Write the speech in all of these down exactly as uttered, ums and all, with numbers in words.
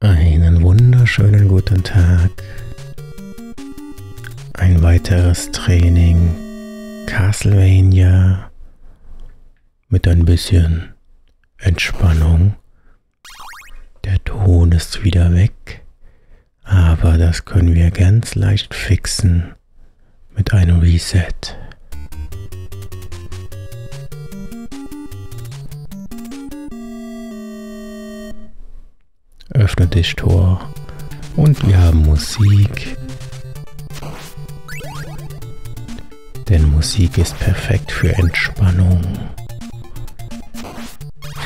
Einen wunderschönen guten Tag. Ein weiteres Training. Castlevania. Mit ein bisschen Entspannung. Der Ton ist wieder weg. Aber das können wir ganz leicht fixen. Mit einem Reset. Öffne das Tor und wir haben Musik, denn Musik ist perfekt für Entspannung,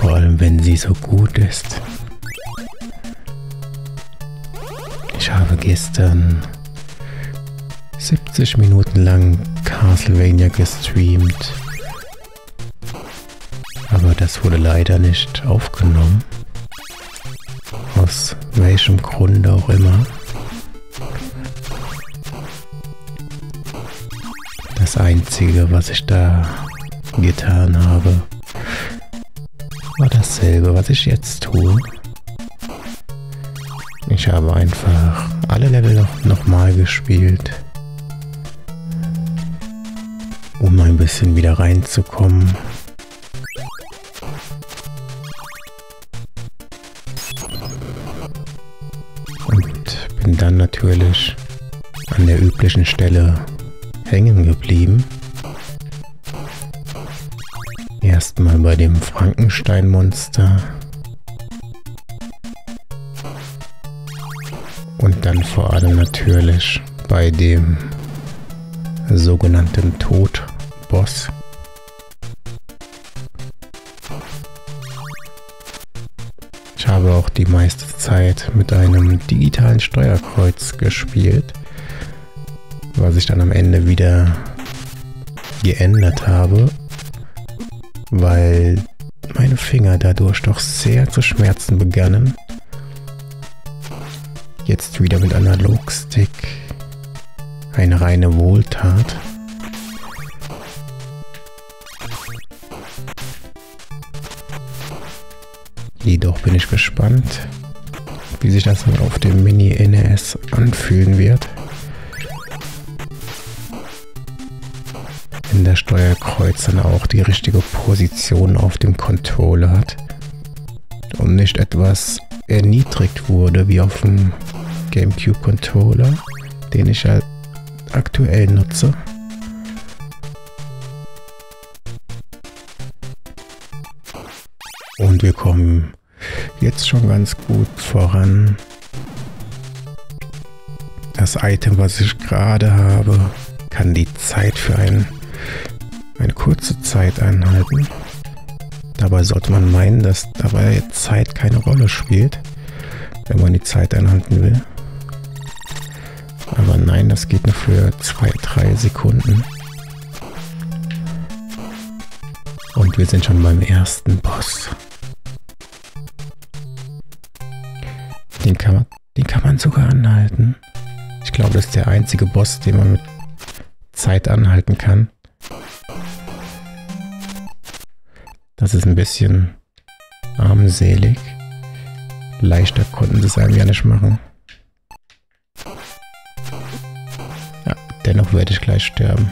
vor allem wenn sie so gut ist. Ich habe gestern siebzig Minuten lang Castlevania gestreamt, aber das wurde leider nicht aufgenommen. Aus welchem Grund auch immer. Das Einzige, was ich da getan habe, war dasselbe, was ich jetzt tue. Ich habe einfach alle Level nochmal gespielt, um ein bisschen wieder reinzukommen. Dann natürlich an der üblichen Stelle hängen geblieben. Erstmal bei dem Frankenstein-Monster und dann vor allem natürlich bei dem sogenannten Tod-Boss. Ich habe auch die meiste Zeit mit einem digitalen Steuerkreuz gespielt, was ich dann am Ende wieder geändert habe, weil meine Finger dadurch doch sehr zu schmerzen begannen. Jetzt wieder mit Analogstick, eine reine Wohltat. Jedoch bin ich gespannt, wie sich das auf dem Mini-N E S anfühlen wird. Wenn der Steuerkreuz dann auch die richtige Position auf dem Controller hat und nicht etwas erniedrigt wurde wie auf dem GameCube-Controller, den ich ja aktuell nutze. Und wir kommen jetzt schon ganz gut voran. Das Item, was ich gerade habe, kann die Zeit für ein, eine kurze Zeit anhalten. Dabei sollte man meinen, dass dabei Zeit keine Rolle spielt, wenn man die Zeit anhalten will. Aber nein, das geht nur für zwei bis drei Sekunden. Und wir sind schon beim ersten Boss. Den kann man, den kann man sogar anhalten. Ich glaube, das ist der einzige Boss, den man mit Zeit anhalten kann. Das ist ein bisschen armselig. Leichter konnten sie es einem ja nicht machen. Ja, dennoch werde ich gleich sterben.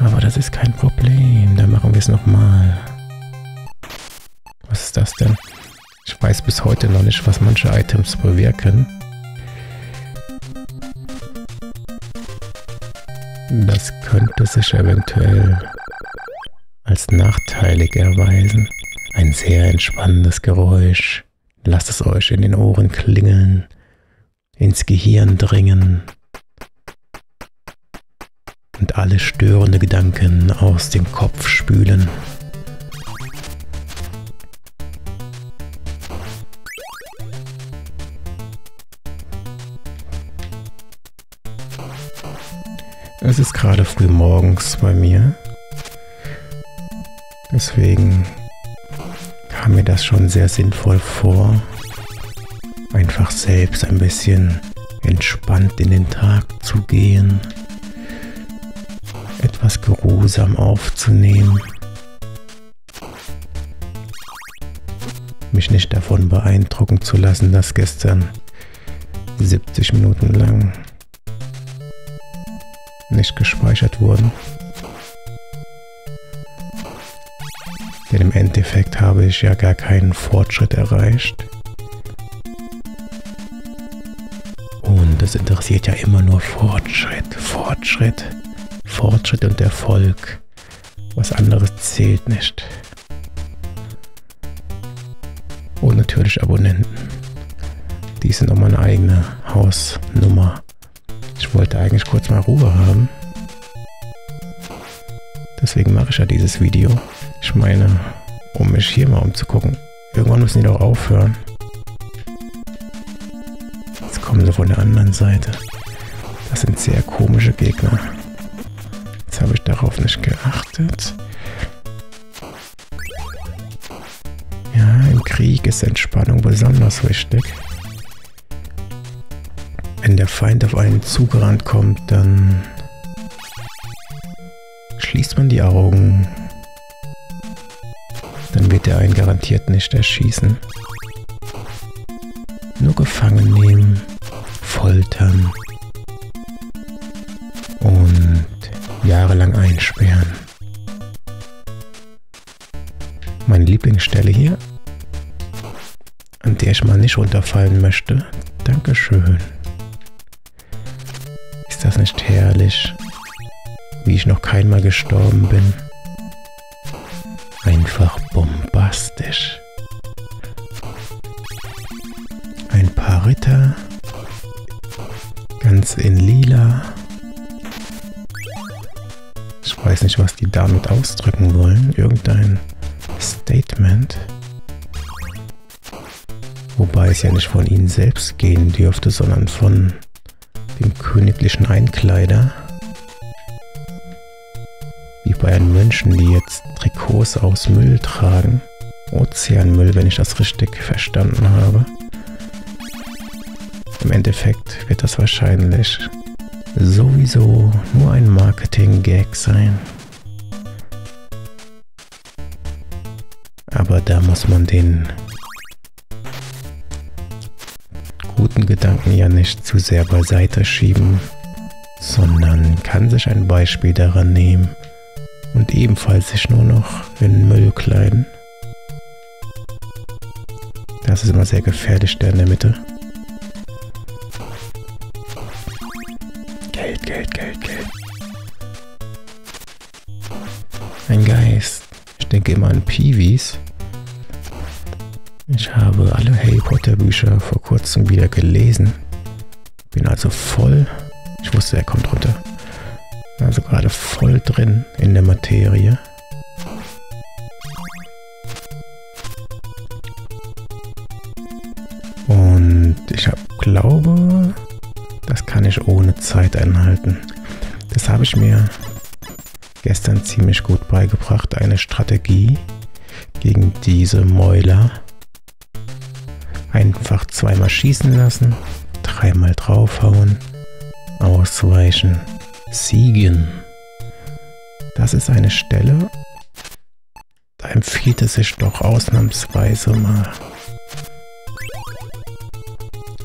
Aber das ist kein Problem. Dann machen wir es nochmal. Was ist das denn? Ich weiß bis heute noch nicht, was manche Items bewirken. Das könnte sich eventuell als nachteilig erweisen. Ein sehr entspannendes Geräusch. Lasst es euch in den Ohren klingeln, ins Gehirn dringen und alle störende Gedanken aus dem Kopf spülen. Es ist gerade früh morgens bei mir, deswegen kam mir das schon sehr sinnvoll vor, einfach selbst ein bisschen entspannt in den Tag zu gehen, etwas geruhsam aufzunehmen. mich nicht davon beeindrucken zu lassen, dass gestern siebzig Minuten lang nicht gespeichert wurden. Denn im Endeffekt habe ich ja gar keinen Fortschritt erreicht. Und das interessiert ja immer nur Fortschritt, Fortschritt, Fortschritt und Erfolg. Was anderes zählt nicht. Und natürlich Abonnenten. Die sind nochmal eine eigene Hausnummer. Ich wollte eigentlich kurz mal Ruhe haben. Deswegen mache ich ja dieses Video. Ich meine, um mich hier mal umzugucken. Irgendwann müssen die doch aufhören. Jetzt kommen sie von der anderen Seite. Das sind sehr komische Gegner. Jetzt habe ich darauf nicht geachtet. Ja, im Krieg ist Entspannung besonders wichtig. Wenn der Feind auf einen zugerannt kommt, dann schließt man die Augen. Dann wird er einen garantiert nicht erschießen. Nur gefangen nehmen, foltern und jahrelang einsperren. Meine Lieblingsstelle hier, an der ich mal nicht runterfallen möchte. Dankeschön. Ist das nicht herrlich, wie ich noch keinmal gestorben bin? Einfach bombastisch. Ein paar Ritter, ganz in lila. Ich weiß nicht, was die damit ausdrücken wollen. Irgendein Statement. Wobei es ja nicht von ihnen selbst gehen dürfte, sondern von dem königlichen Einkleider. Wie bei den Mönchen, die jetzt Trikots aus Müll tragen. Ozeanmüll, wenn ich das richtig verstanden habe. Im Endeffekt wird das wahrscheinlich sowieso nur ein Marketing-Gag sein. Aber da muss man den guten Gedanken ja nicht zu sehr beiseite schieben, sondern kann sich ein Beispiel daran nehmen und ebenfalls sich nur noch in Müll kleiden. Das ist immer sehr gefährlich, der in der Mitte. Geld, Geld, Geld, Geld. Ein Geist. Ich denke immer an Peeves. Ich habe alle Harry Potter Bücher vor kurzem wieder gelesen. Bin also voll. Ich wusste, er kommt runter. Also gerade voll drin in der Materie. Und ich hab, glaube, das kann ich ohne Zeit einhalten. Das habe ich mir gestern ziemlich gut beigebracht. Eine Strategie gegen diese Mäuler. Einfach zweimal schießen lassen, dreimal draufhauen, ausweichen. Siegen. Das ist eine Stelle, da empfiehlt es sich doch ausnahmsweise mal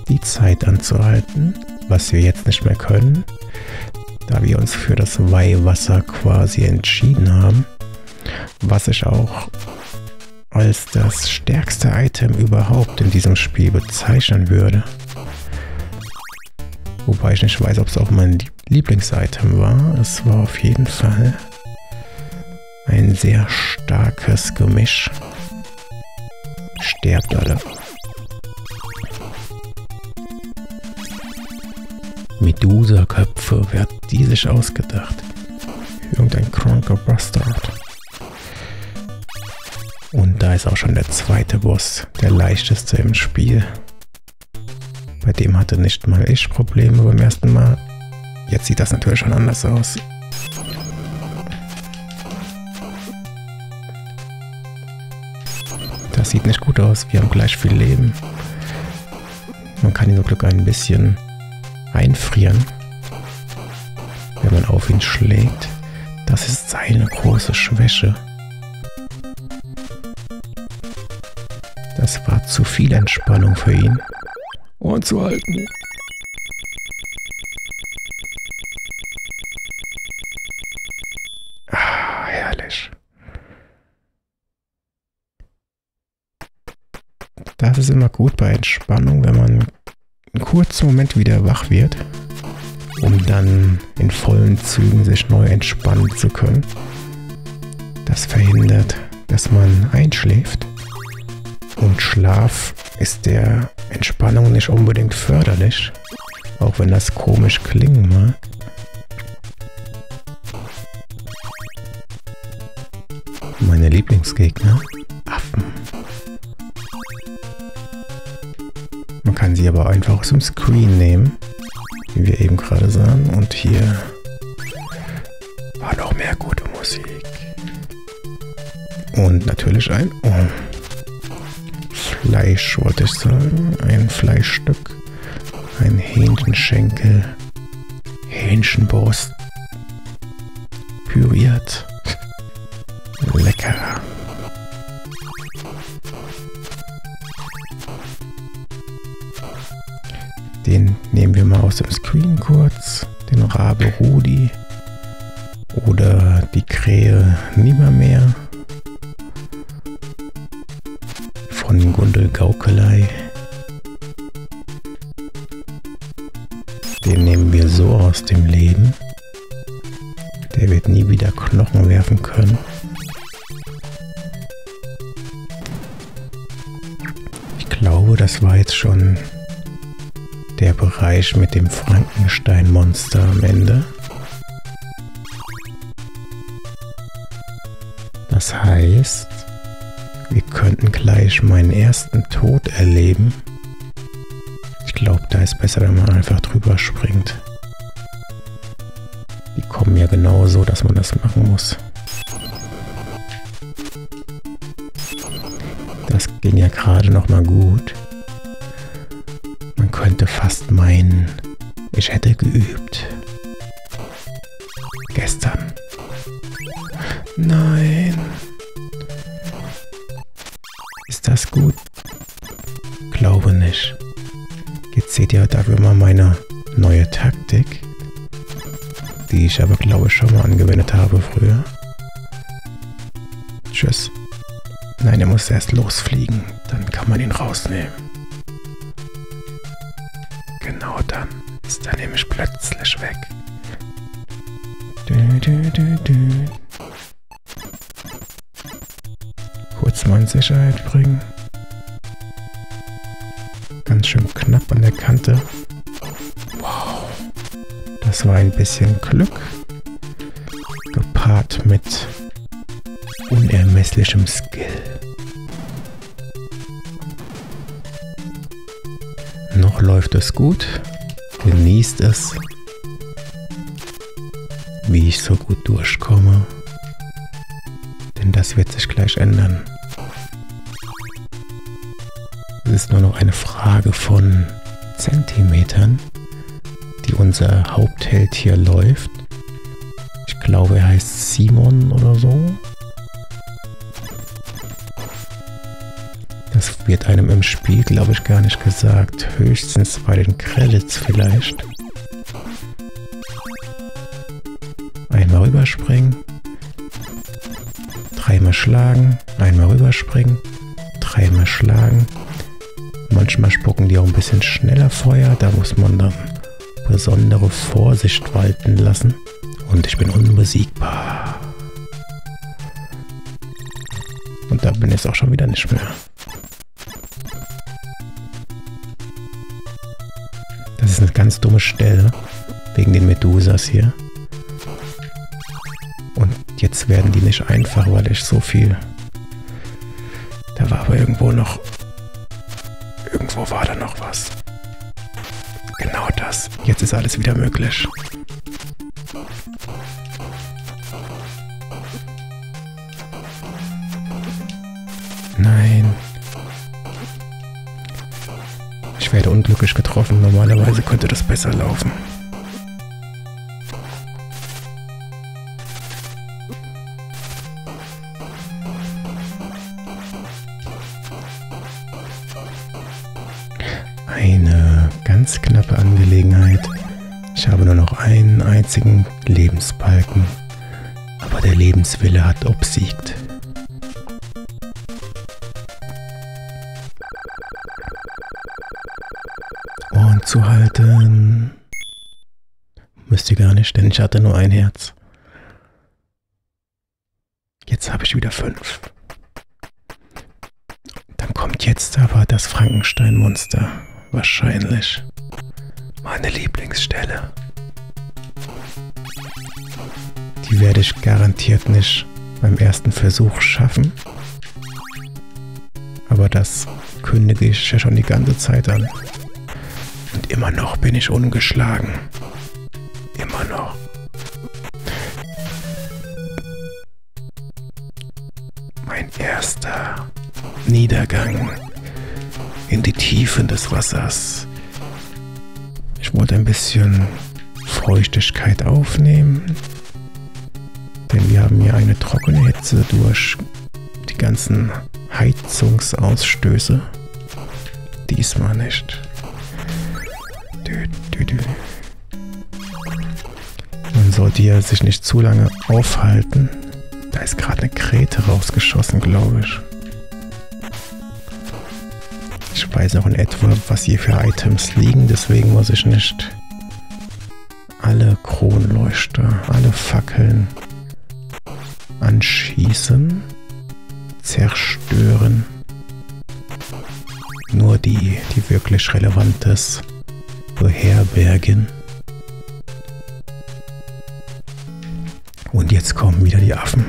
die Zeit anzuhalten, was wir jetzt nicht mehr können, da wir uns für das Weihwasser quasi entschieden haben, was ich auch als das stärkste Item überhaupt in diesem Spiel bezeichnen würde. Wobei ich nicht weiß, ob es auch mein Lieblings-Item war. Es war auf jeden Fall ein sehr starkes Gemisch. Sterbt alle. Medusa-Köpfe, wer hat die sich ausgedacht? Irgendein kranker Bastard. Und da ist auch schon der zweite Boss, der leichteste im Spiel. Bei dem hatte nicht mal ich Probleme beim ersten Mal. Jetzt sieht das natürlich schon anders aus. Das sieht nicht gut aus. Wir haben gleich viel Leben. Man kann ihn zum Glück ein bisschen einfrieren, wenn man auf ihn schlägt. Das ist seine große Schwäche. Das war zu viel Entspannung für ihn. Ohren zu halten. Ah, herrlich. Das ist immer gut bei Entspannung, wenn man einen kurzen Moment wieder wach wird, um dann in vollen Zügen sich neu entspannen zu können. Das verhindert, dass man einschläft. Und Schlaf ist der Entspannung nicht unbedingt förderlich, auch wenn das komisch klingen mag. Meine Lieblingsgegner? Affen. Man kann sie aber einfach aus dem Screen nehmen, wie wir eben gerade sahen. Und hier war noch mehr gute Musik. Und natürlich ein... Oh. Fleisch, wollte ich sagen. Ein Fleischstück. Ein Hähnchenschenkel. Hähnchenbrust. Püriert. Lecker. Den nehmen wir mal aus dem Screen kurz. Den Rabe Rudi. Oder die Krähe Nimmermehr. Von Gundel Gaukelei. Den nehmen wir so aus dem Leben. Der wird nie wieder Knochen werfen können. Ich glaube, das war jetzt schon der Bereich mit dem Frankenstein-Monster am Ende. Das heißt, wir könnten gleich meinen ersten Tod erleben. Ich glaube, da ist besser, wenn man einfach drüber springt. Die kommen ja genauso, dass man das machen muss. Das ging ja gerade noch mal gut. Man könnte fast meinen, ich hätte geübt. Gestern. Nein. Ist das gut? Glaube nicht. Jetzt seht ihr dafür mal meine neue Taktik, die ich aber glaube ich schon mal angewendet habe früher. Tschüss. Nein, er muss erst losfliegen, dann kann man ihn rausnehmen. Genau dann ist er nämlich plötzlich weg. Du, du, du, du. Mal in Sicherheit bringen. Ganz schön knapp an der Kante. Wow. Das war ein bisschen Glück. Gepaart mit unermesslichem Skill. Noch läuft es gut. Genießt es. Wie ich so gut durchkomme. Denn das wird sich gleich ändern. Es ist nur noch eine Frage von Zentimetern, die unser Hauptheld hier läuft. Ich glaube, er heißt Simon oder so. Das wird einem im Spiel, glaube ich, gar nicht gesagt. Höchstens bei den Credits vielleicht. Einmal rüberspringen. Dreimal schlagen. Einmal rüberspringen. Dreimal schlagen. Manchmal spucken die auch ein bisschen schneller Feuer, da muss man dann besondere Vorsicht walten lassen. Und ich bin unbesiegbar. Und da bin ich auch schon wieder nicht mehr. Das ist eine ganz dumme Stelle, wegen den Medusas hier. Und jetzt werden die nicht einfach, weil ich so viel... Da war aber irgendwo noch... Irgendwo war da noch was. Genau das. Jetzt ist alles wieder möglich. Nein. Ich werde unglücklich getroffen. Normalerweise könnte das besser laufen. eine ganz knappe Angelegenheit. Ich habe nur noch einen einzigen Lebensbalken, aber der Lebenswille hat obsiegt. Und zu halten müsste gar nicht, denn ich hatte nur ein Herz. Jetzt habe ich wieder fünf. Dann kommt jetzt aber das Frankenstein-Monster. Wahrscheinlich. Meine Lieblingsstelle. Die werde ich garantiert nicht beim ersten Versuch schaffen. Aber das kündige ich ja schon die ganze Zeit an. Und immer noch bin ich ungeschlagen. Immer noch. Mein erster Niedergang in die Tiefen des Wassers. Ich wollte ein bisschen Feuchtigkeit aufnehmen, denn wir haben hier eine trockene Hitze durch die ganzen Heizungsausstöße. Diesmal nicht. Man sollte hier sich nicht zu lange aufhalten. Da ist gerade eine Krete rausgeschossen, glaube ich. Ich weiß noch in etwa, was hier für Items liegen, deswegen muss ich nicht alle Kronleuchter, alle Fackeln anschießen, zerstören. Nur die, die wirklich Relevantes beherbergen. Und jetzt kommen wieder die Affen.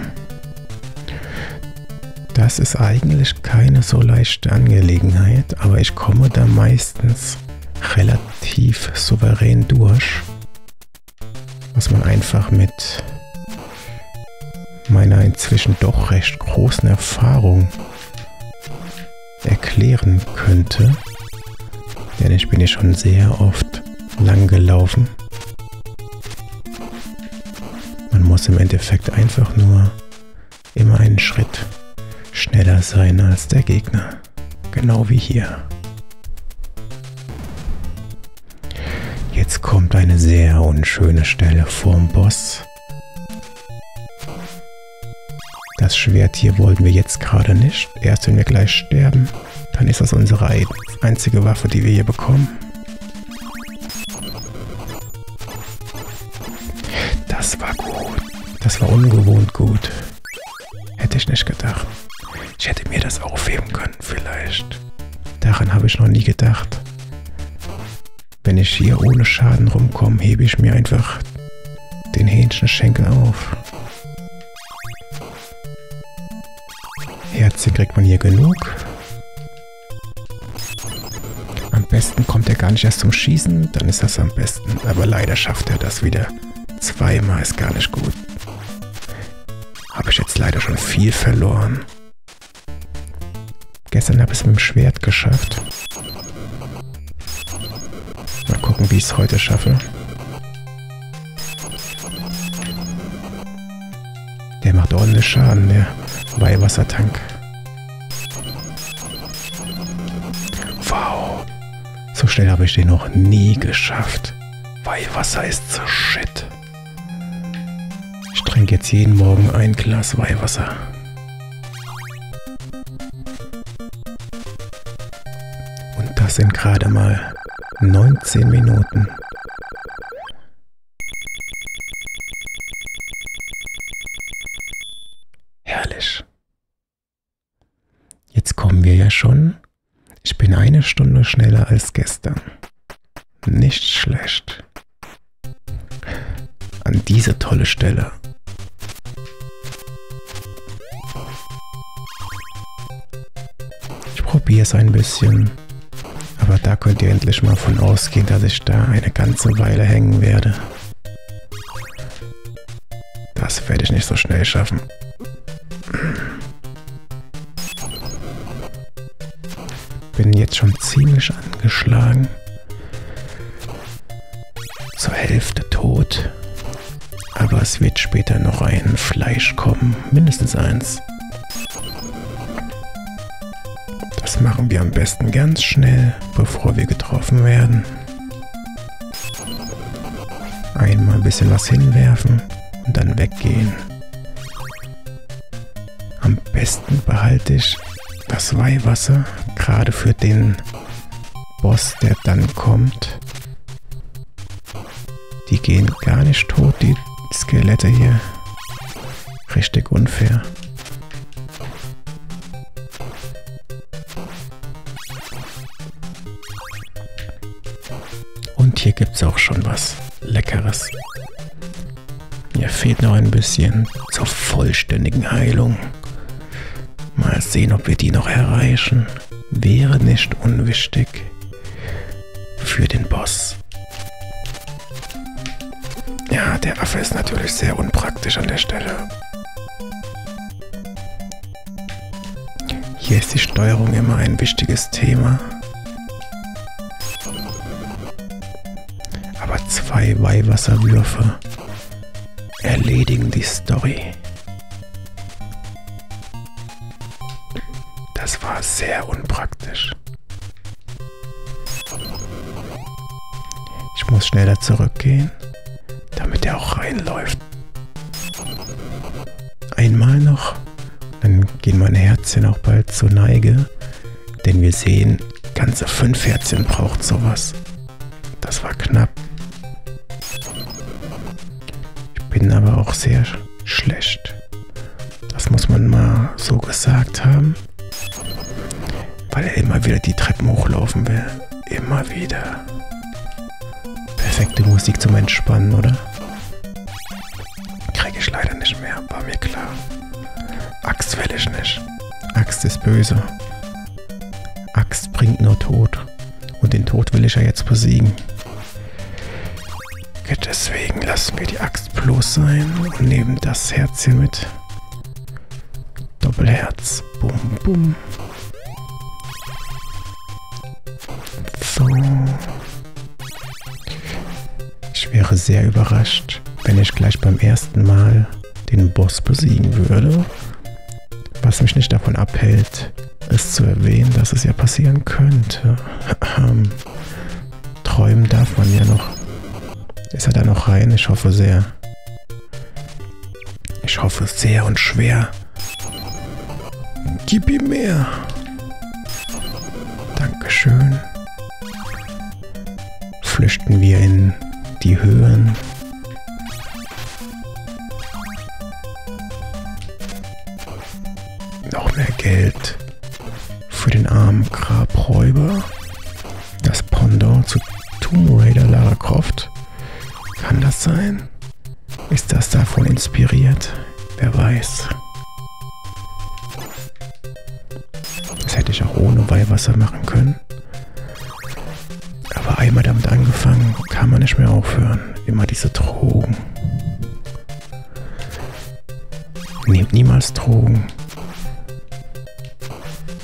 Das ist eigentlich keine so leichte Angelegenheit, aber ich komme da meistens relativ souverän durch, was man einfach mit meiner inzwischen doch recht großen Erfahrung erklären könnte, denn ich bin hier schon sehr oft lang gelaufen. Man muss im Endeffekt einfach nur immer einen Schritt schneller sein als der Gegner. Genau wie hier. Jetzt kommt eine sehr unschöne Stelle vorm Boss. Das Schwert hier wollten wir jetzt gerade nicht. Erst wenn wir gleich sterben, dann ist das unsere einzige Waffe, die wir hier bekommen. Das war gut. Das war ungewohnt gut. Hätte ich nicht gedacht. Ich hätte mir das aufheben können, vielleicht. Daran habe ich noch nie gedacht. Wenn ich hier ohne Schaden rumkomme, hebe ich mir einfach den Hähnchenschenkel auf. Herzen kriegt man hier genug. Am besten kommt er gar nicht erst zum Schießen, dann ist das am besten. Aber leider schafft er das wieder. Zweimal ist gar nicht gut. Habe ich jetzt leider schon viel verloren. Gestern habe ich es mit dem Schwert geschafft. Mal gucken, wie ich es heute schaffe. Der macht ordentlich Schaden, der Weihwassertank. Wow. So schnell habe ich den noch nie geschafft. Weihwasser ist so shit. Ich trinke jetzt jeden Morgen ein Glas Weihwasser. Das sind gerade mal neunzehn Minuten. Herrlich. Jetzt kommen wir ja schon. Ich bin eine Stunde schneller als gestern. Nicht schlecht. An diese tolle Stelle. Ich probiere es ein bisschen. Aber da könnt ihr endlich mal von ausgehen, dass ich da eine ganze Weile hängen werde. Das werde ich nicht so schnell schaffen. Bin jetzt schon ziemlich angeschlagen. Zur Hälfte tot. Aber es wird später noch ein Fleisch kommen. Mindestens eins. Das machen wir am besten ganz schnell, bevor wir getroffen werden. Einmal ein bisschen was hinwerfen und dann weggehen. Am besten behalte ich das Weihwasser, gerade für den Boss, der dann kommt. Die gehen gar nicht tot, die Skelette hier. Richtig unfair. Und hier gibt es auch schon was Leckeres. Mir fehlt noch ein bisschen zur vollständigen Heilung. Mal sehen, ob wir die noch erreichen. Wäre nicht unwichtig für den Boss. Ja, der Affe ist natürlich sehr unpraktisch an der Stelle. Hier ist die Steuerung immer ein wichtiges Thema. Aber zwei Weihwasserwürfe erledigen die Story. Das war sehr unpraktisch. Ich muss schneller zurückgehen, damit er auch reinläuft. Einmal noch, dann gehen meine Herzchen auch bald zur Neige, denn wir sehen, ganze fünf Herzchen braucht sowas. Das war knapp. Ich bin aber auch sehr schlecht. Das muss man mal so gesagt haben, weil er immer wieder die Treppen hochlaufen will. Immer wieder. Perfekte Musik zum Entspannen, oder? Kriege ich leider nicht mehr, war mir klar. Axt will ich nicht. Axt ist böse. Axt bringt nur Tod. Und den Tod will ich ja jetzt besiegen. Deswegen lassen wir die Axt bloß sein und nehmen das Herz hier mit. Doppelherz. Bum, bum. So. Ich wäre sehr überrascht, wenn ich gleich beim ersten Mal den Boss besiegen würde. Was mich nicht davon abhält, es zu erwähnen, dass es ja passieren könnte. Träumen darf man ja noch. Ist er da noch rein? Ich hoffe sehr. Ich hoffe sehr und schwer. Gib ihm mehr. Dankeschön. Flüchten wir in die Höhen. Noch mehr Geld für den armen Grabräuber. Das Pendant zu Tomb Raider Lara Croft. Kann das sein? Ist das davon inspiriert? Wer weiß. Das hätte ich auch ohne Weihwasser machen können. Aber einmal damit angefangen, kann man nicht mehr aufhören. Immer diese Drogen. Nehmt niemals Drogen.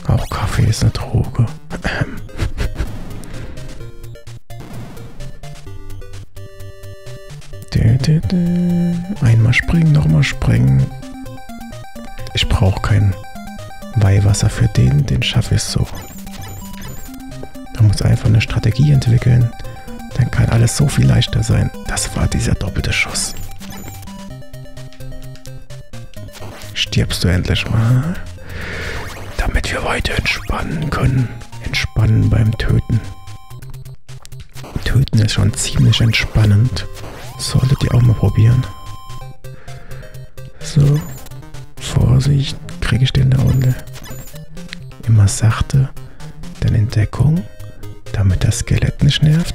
Auch Kaffee ist eine Droge. Einmal springen, nochmal springen. Ich brauche kein Weihwasser für den, den schaffe ich so. Man muss einfach eine Strategie entwickeln, dann kann alles so viel leichter sein. Das war dieser doppelte Schuss. Stirbst du endlich mal, damit wir weiter entspannen können. Entspannen beim Töten. Töten ist schon ziemlich entspannend. Solltet ihr auch mal probieren. So. Vorsicht. Kriege ich den da unten. Immer sachte. Dann in Deckung. Damit das Skelett nicht nervt.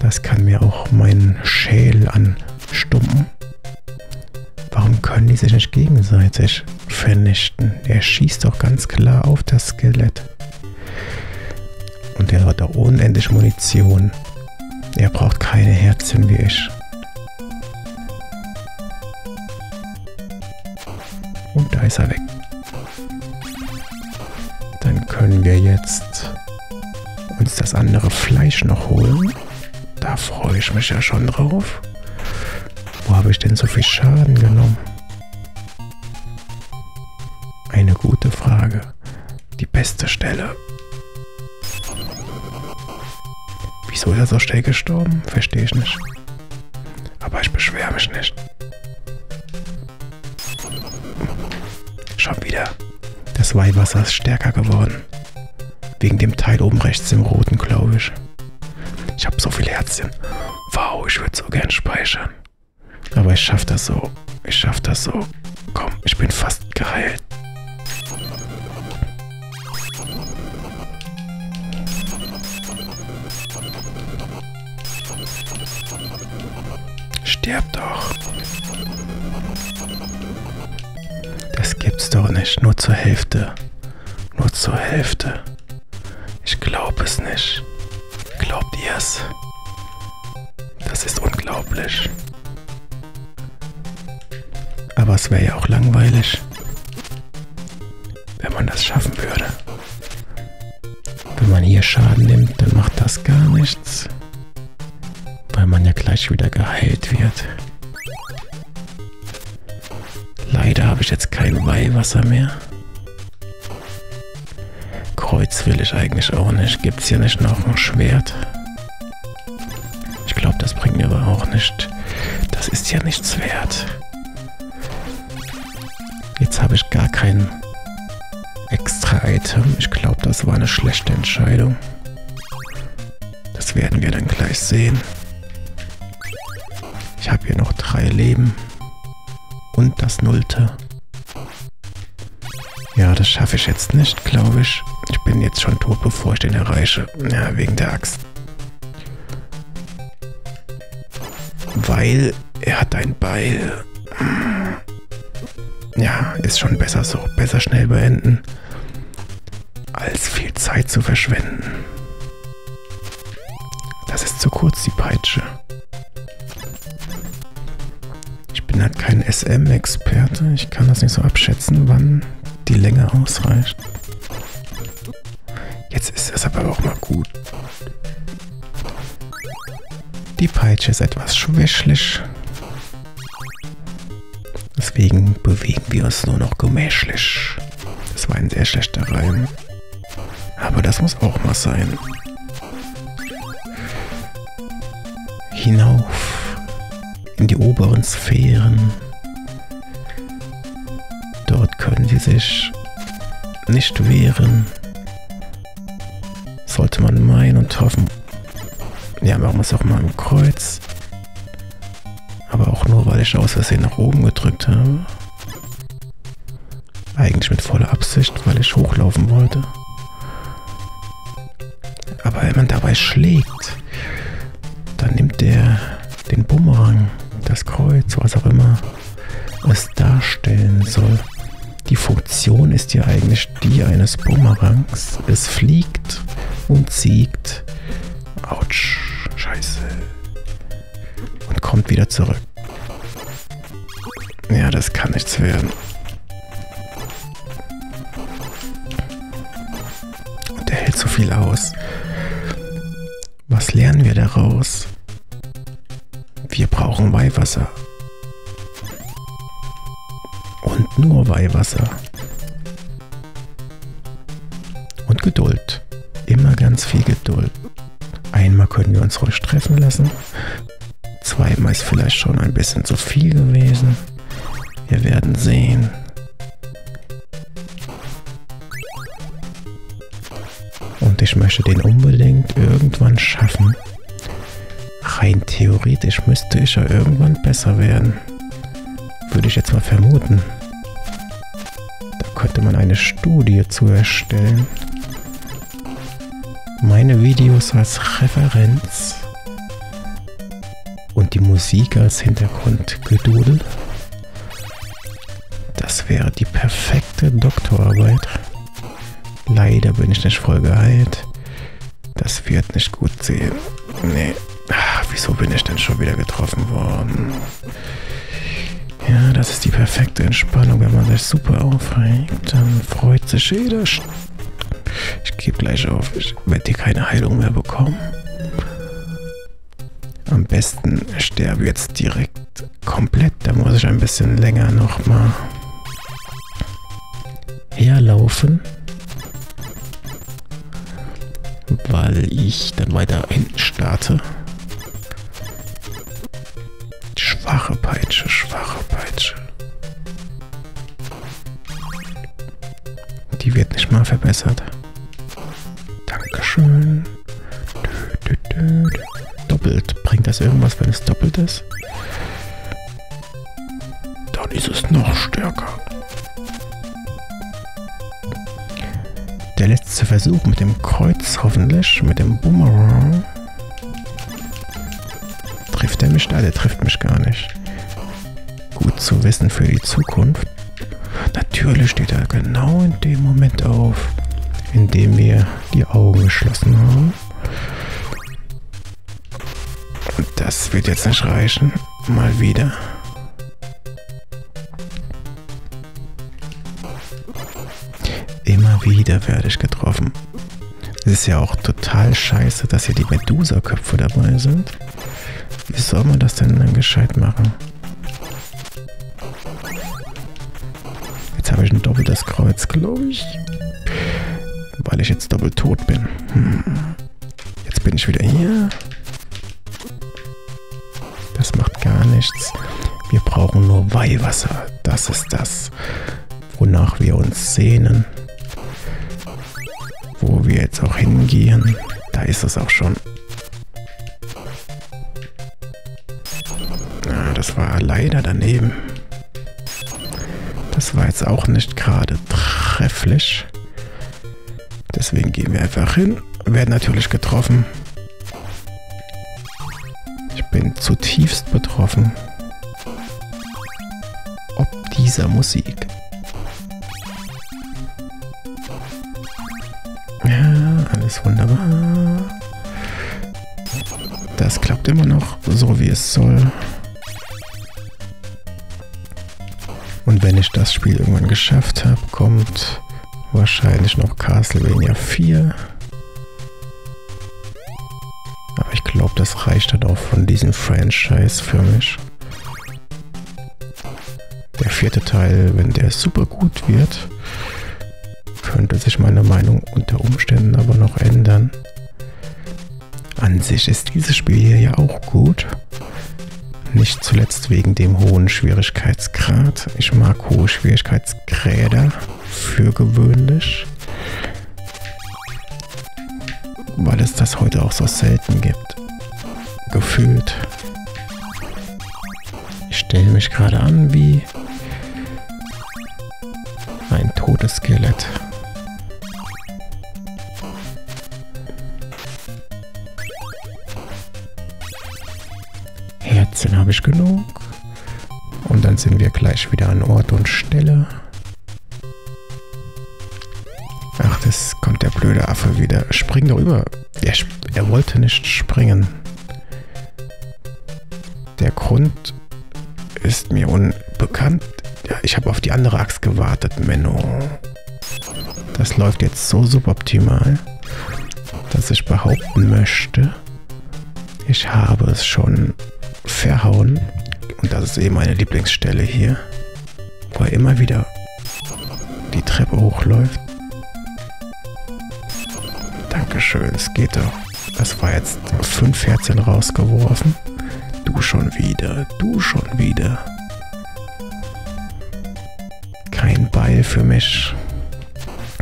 Das kann mir auch meinen Schädel anstumpen. Warum können die sich nicht gegenseitig vernichten? Er schießt doch ganz klar auf das Skelett. Und er hat auch unendlich Munition. Er braucht keine Herzen wie ich. Und da ist er weg. Dann können wir jetzt uns das andere Fleisch noch holen. Da freue ich mich ja schon drauf. Wo habe ich denn so viel Schaden genommen? Eine gute Frage. Die beste letzte Stelle. Wieso ist er so schnell gestorben? Verstehe ich nicht. Aber ich beschwere mich nicht. Schon wieder. Das Weihwasser ist stärker geworden. Wegen dem Teil oben rechts, dem roten, glaube ich. Ich habe so viele Herzchen. Wow, ich würde so gern speichern. Aber ich schaffe das so. Ich schaffe das so. Komm, ich bin fast geheilt. Sterb doch. Das gibt's doch nicht. Nur zur Hälfte. Nur zur Hälfte. Ich glaube es nicht. Glaubt ihr es? Das ist unglaublich. Aber es wäre ja auch langweilig, wenn man das schaffen würde. Wenn man hier Schaden nimmt, dann macht das gar nichts. Weil man ja gleich wieder geheilt wird. Leider habe ich jetzt kein Weihwasser mehr. Kreuz will ich eigentlich auch nicht. Gibt es hier nicht noch ein Schwert? Ich glaube, das bringt mir aber auch nicht. Das ist ja nichts wert. Jetzt habe ich gar kein extra Item. Ich glaube, das war eine schlechte Entscheidung. Das werden wir dann gleich sehen. Ich habe hier noch drei Leben. Und das Nullte. Ja, das schaffe ich jetzt nicht, glaube ich. Ich bin jetzt schon tot, bevor ich den erreiche. Ja, wegen der Axt. Weil er hat ein Beil. Ja, ist schon besser so. Besser schnell beenden, als viel Zeit zu verschwenden. Das ist zu kurz, die Peitsche. Ich bin halt kein S M-Experte. Ich kann das nicht so abschätzen, wann die Länge ausreicht. Jetzt ist es aber auch mal gut. Die Peitsche ist etwas schwächlich. Deswegen bewegen wir uns nur noch gemächlich. Das war ein sehr schlechter Reim. Aber das muss auch mal sein. Hinauf in die oberen Sphären. Dort können sie sich nicht wehren. Sollte man meinen und hoffen. Ja, machen wir es auch mal im Kreuz. Aber auch nur, weil ich aus Versehen nach oben gedrückt habe. Eigentlich mit voller Absicht, weil ich hochlaufen wollte. Aber wenn man dabei schlägt, dann nimmt der den Bumerang, das Kreuz, was auch immer es darstellen soll. Die Funktion ist ja eigentlich die eines Bumerangs. Es fliegt und siegt. Autsch, scheiße. Und kommt wieder zurück. Ja, das kann nichts werden. Und er hält so viel aus. Was lernen wir daraus? Wir brauchen Weihwasser. Und nur Weihwasser. Und Geduld. Immer ganz viel Geduld. Einmal können wir uns ruhig treffen lassen. Zweimal ist vielleicht schon ein bisschen zu viel gewesen. Wir werden sehen. Und ich möchte den unbedingt irgendwann schaffen. Rein theoretisch müsste ich ja irgendwann besser werden. Würde ich jetzt mal vermuten. Da könnte man eine Studie zu erstellen. Meine Videos als Referenz. Und die Musik als Hintergrundgedudel. Das wäre die perfekte Doktorarbeit. Leider bin ich nicht voll geheilt. Das wird nicht gut sehen. Nee. Ach, wieso bin ich denn schon wieder getroffen worden? Ja, das ist die perfekte Entspannung. Wenn man sich super aufregt, dann freut sich jeder. Ich gebe gleich auf. Ich werde hier keine Heilung mehr bekommen. Am besten sterbe jetzt direkt komplett. Da muss ich ein bisschen länger nochmal herlaufen. weil ich dann weiter hinten starte. Schwache Peitsche, schwache Peitsche. Die wird nicht mal verbessert. Dankeschön. Dö, dö, dö. Doppelt. Bringt das irgendwas, wenn es doppelt ist? Dann ist es noch stärker. Der letzte Versuch mit dem Kreuz, hoffentlich, mit dem Boomerang. Trifft er mich da? Der trifft mich gar nicht. Gut zu wissen für die Zukunft. Natürlich steht er genau in dem Moment auf, in dem wir die Augen geschlossen haben. Und das wird jetzt nicht reichen. Mal wieder. Immer wieder werde ich getroffen. Es ist ja auch total scheiße, dass hier die Medusa-Köpfe dabei sind. Wie soll man das denn dann gescheit machen? Jetzt habe ich ein doppeltes Kreuz, glaube ich. Weil ich jetzt doppelt tot bin. Hm. Jetzt bin ich wieder hier. Das macht gar nichts. Wir brauchen nur Weihwasser. Das ist das, wonach wir uns sehnen. Wo wir jetzt auch hingehen. Da ist es auch schon. Ah, das war leider daneben. Das war jetzt auch nicht gerade trefflich. Deswegen gehen wir einfach hin. Werden natürlich getroffen. Ich bin zutiefst betroffen. Ob dieser Musik. Ja, alles wunderbar. Das klappt immer noch so, wie es soll. Und wenn ich das Spiel irgendwann geschafft habe, kommt wahrscheinlich noch Castlevania vier. Aber ich glaube, das reicht dann auch von diesem Franchise für mich. Der vierte Teil, wenn der super gut wird, könnte sich meine Meinung unter Umständen aber noch ändern. An sich ist dieses Spiel hier ja auch gut. Nicht zuletzt wegen dem hohen Schwierigkeitsgrad. Ich mag hohe Schwierigkeitsgräder für gewöhnlich. Weil es das heute auch so selten gibt. Gefühlt. Ich stelle mich gerade an wie ein totes Skelett. Herzen habe ich genug. Und dann sind wir gleich wieder an Ort und Stelle. Ach, das kommt der blöde Affe wieder. Spring doch über. Er, er wollte nicht springen. Der Grund ist mir unbekannt. Ja, ich habe auf die andere Axt gewartet, Menno. Das läuft jetzt so suboptimal, dass ich behaupten möchte, ich habe es schon verhauen. Und das ist eben meine Lieblingsstelle hier, wo er immer wieder die Treppe hochläuft. Dankeschön, es geht doch. Das war jetzt fünf Herzen rausgeworfen. Du schon wieder, du schon wieder. Kein Beil für mich.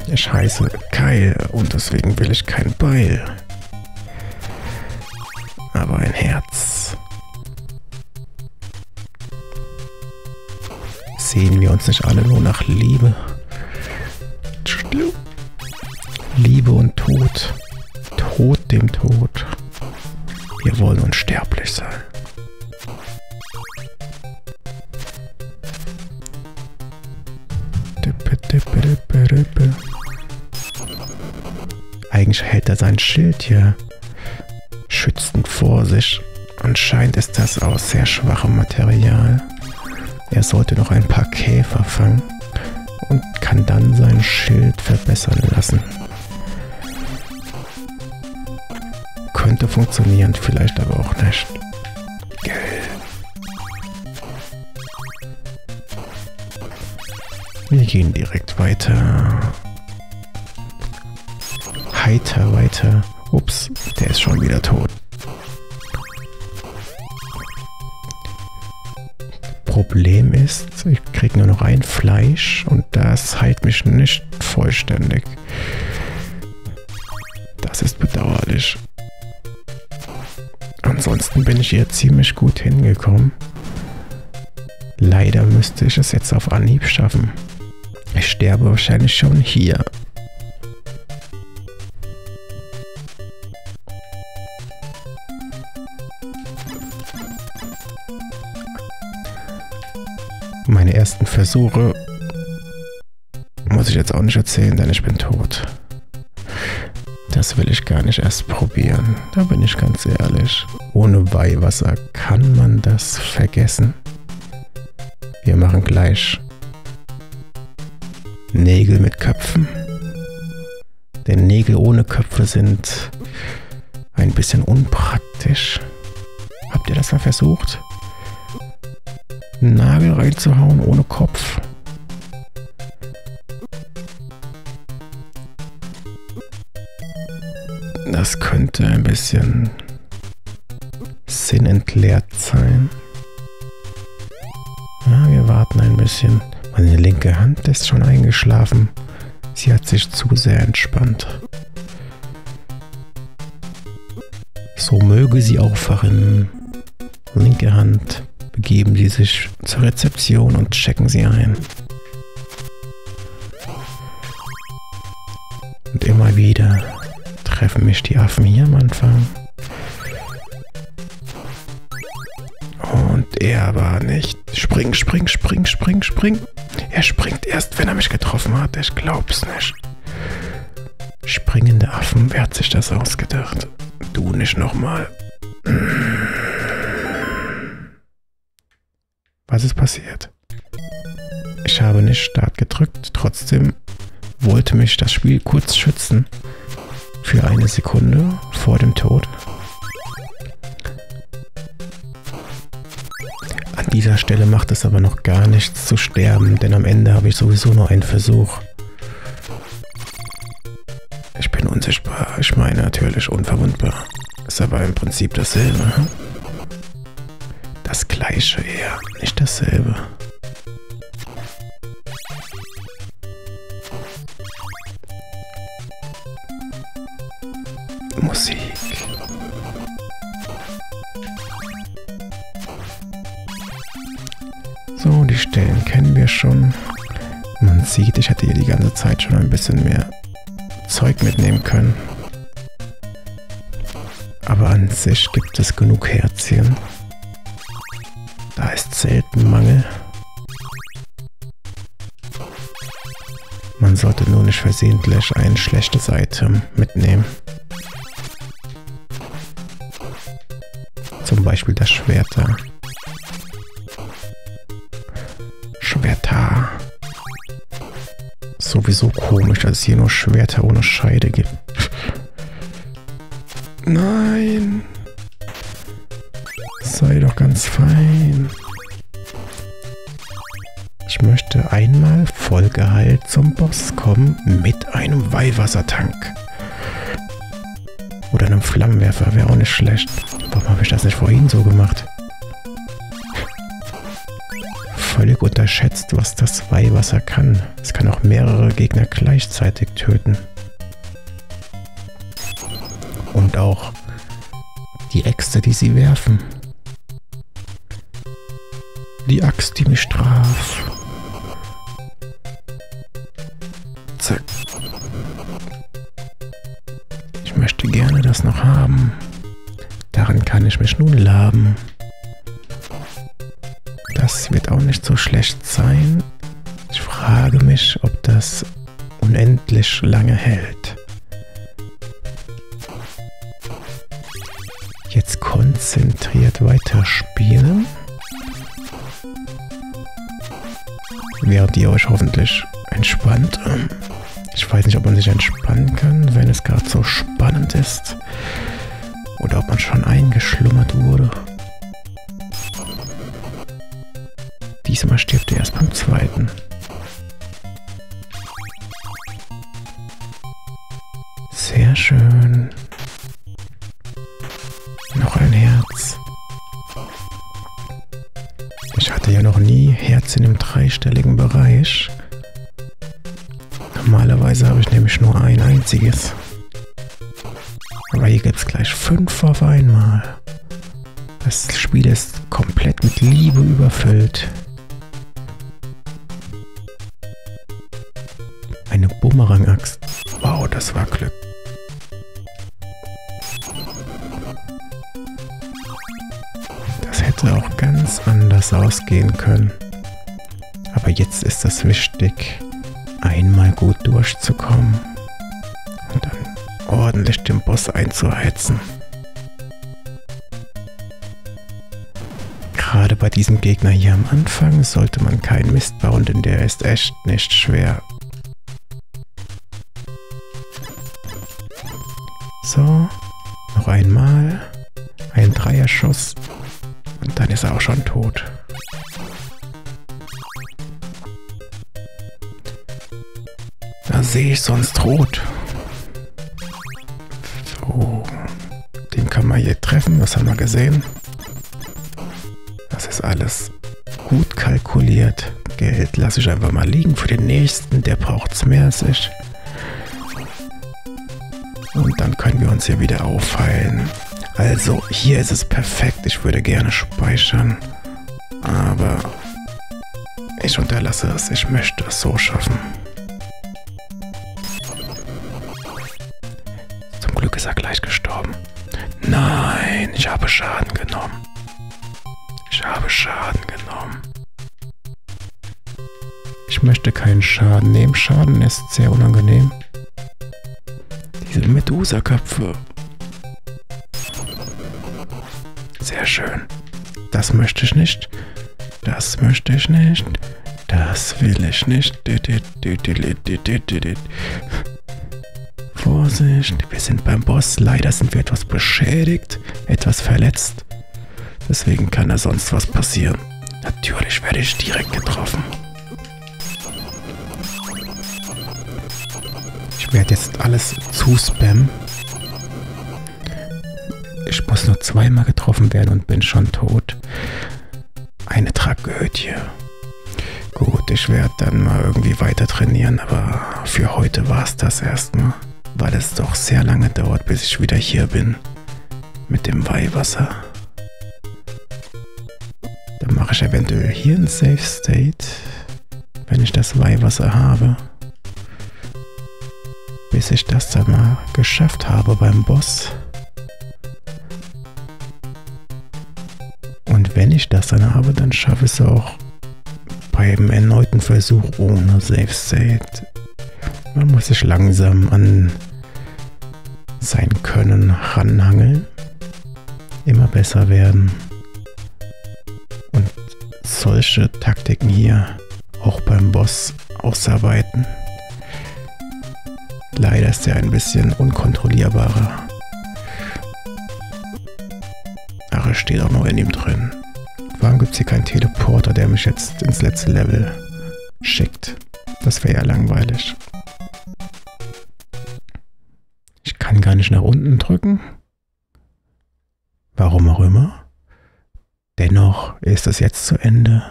Ich heiße Keil und deswegen will ich kein Beil. Aber ein Herz. Sehen wir uns nicht alle nur nach Liebe? Liebe und Tod. Tod dem Tod. Wir wollen unsterblich sein. Eigentlich hält er sein Schild hier schützend vor sich. Anscheinend ist das aus sehr schwachem Material. Er sollte noch ein paar Käfer fangen und kann dann sein Schild verbessern lassen. Könnte funktionieren, vielleicht aber auch nicht. Geil. Wir gehen direkt weiter. Heiter weiter Ups, der ist schon wieder tot. Problem ist, ich kriege nur noch ein Fleisch und das heilt mich nicht vollständig. Das ist bedauerlich. Ansonsten bin ich hier ziemlich gut hingekommen. Leider müsste ich es jetzt auf Anhieb schaffen. Ich sterbe wahrscheinlich schon hier. Meine ersten Versuche muss ich jetzt auch nicht erzählen, denn ich bin tot. Das will ich gar nicht erst probieren, da bin ich ganz ehrlich. Ohne Weihwasser kann man das vergessen. Wir machen gleich Nägel mit Köpfen. Denn Nägel ohne Köpfe sind ein bisschen unpraktisch. Habt ihr das mal versucht? Einen Nagel reinzuhauen ohne Kopf? Das könnte ein bisschen sinnentleert sein. Ja, wir warten ein bisschen. Meine linke Hand ist schon eingeschlafen. Sie hat sich zu sehr entspannt. So möge sie aufwachen. Linke Hand, begeben Sie sich zur Rezeption und checken Sie ein. Und immer wieder treffen mich die Affen hier am Anfang. Und er aber nicht. Spring, spring, spring, spring, spring. Er springt erst, wenn er mich getroffen hat. Ich glaub's nicht. Springende Affen, wer hat sich das ausgedacht? Du nicht nochmal. Was ist passiert? Ich habe nicht Start gedrückt. Trotzdem wollte mich das Spiel kurz schützen. Für eine Sekunde vor dem Tod. An dieser Stelle macht es aber noch gar nichts zu sterben, denn am Ende habe ich sowieso nur einen Versuch. Ich bin unsichtbar, ich meine natürlich unverwundbar. Ist aber im Prinzip dasselbe. Das Gleiche eher, nicht dasselbe. Musik. So, die Stellen kennen wir schon. Man sieht, ich hätte hier die ganze Zeit schon ein bisschen mehr Zeug mitnehmen können. Aber an sich gibt es genug Herzchen. Da ist selten Mangel. Man sollte nur nicht versehentlich ein schlechtes Item mitnehmen. Zum Beispiel das Schwert da. Schwerter. Sowieso komisch, dass es hier nur Schwerter ohne Scheide gibt. Nein. Sei doch ganz fein. Ich möchte einmal vollgeheilt zum Boss kommen mit einem Weihwassertank. Oder einem Flammenwerfer, wäre auch nicht schlecht. Warum habe ich das nicht vorhin so gemacht? Völlig unterschätzt, was das Weihwasser kann. Es kann auch mehrere Gegner gleichzeitig töten. Und auch die Äxte, die sie werfen. Die Axt, die mich traf. Zack. Ich möchte gerne das noch haben. Daran kann ich mich nun laben. Das wird auch nicht so schlecht sein. Ich frage mich, ob das unendlich lange hält. Jetzt konzentriert weiter spielen. Während ihr euch hoffentlich entspannt. Ich weiß nicht, ob man sich entspannen kann, wenn es gerade so spannend ist. Oder ob man schon eingeschlummert wurde. Diesmal stirbt ihr erst beim zweiten. Sehr schön. ja noch nie Herzen im dreistelligen Bereich. Normalerweise habe ich nämlich nur ein einziges. Aber hier gibt es gleich fünf auf einmal. Das Spiel ist komplett mit Liebe überfüllt. Eine Bumerang-Axt. Wow, das war Glück. Das hätte auch ganz anders ausgehen können. Aber jetzt ist es wichtig, einmal gut durchzukommen und dann ordentlich den Boss einzuheizen. Gerade bei diesem Gegner hier am Anfang sollte man keinen Mist bauen, denn der ist echt nicht schwer. So, noch einmal, ein Dreierschuss und dann ist er auch schon tot. Da sehe ich sonst rot. So, den kann man hier treffen, das haben wir gesehen. Das ist alles gut kalkuliert. Geld lasse ich einfach mal liegen für den nächsten, der braucht es mehr als ich. Und dann können wir uns hier wieder aufteilen. Also, hier ist es perfekt. Ich würde gerne speichern. Aber ich unterlasse es. Ich möchte es so schaffen. Zum Glück ist er gleich gestorben. Nein, ich habe Schaden genommen. Ich habe Schaden genommen. Ich möchte keinen Schaden nehmen. Schaden ist sehr unangenehm. Diese Medusa-Köpfe. Sehr schön. Das möchte ich nicht. Das möchte ich nicht. Das will ich nicht. Vorsicht, wir sind beim Boss. Leider sind wir etwas beschädigt, etwas verletzt. Deswegen kann da sonst was passieren. Natürlich werde ich direkt getroffen. Ich werde jetzt alles zuspammen. Ich muss nur zweimal getroffen werden und bin schon tot. Eine Tragödie. Gut, ich werde dann mal irgendwie weiter trainieren, aber für heute war es das erstmal, weil es doch sehr lange dauert, bis ich wieder hier bin mit dem Weihwasser. Dann mache ich eventuell hier einen Safe State, wenn ich das Weihwasser habe. Bis ich das dann mal geschafft habe beim Boss. Und wenn ich das dann habe, dann schaffe ich es auch beim erneuten Versuch ohne Safe State. Man muss sich langsam an sein Können ranhangeln. Immer besser werden. Und solche Taktiken hier auch beim Boss ausarbeiten. Leider ist er ein bisschen unkontrollierbarer. Ach, er steht auch noch in ihm drin. Warum gibt es hier keinen Teleporter, der mich jetzt ins letzte Level schickt? Das wäre ja langweilig. Ich kann gar nicht nach unten drücken. Warum auch immer. Dennoch ist es jetzt zu Ende.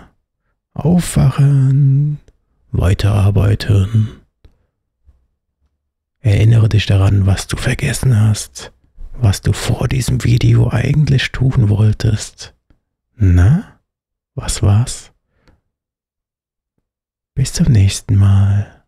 Aufwachen. Weiterarbeiten. Erinnere dich daran, was du vergessen hast, was du vor diesem Video eigentlich tun wolltest. Na, was war's? Bis zum nächsten Mal.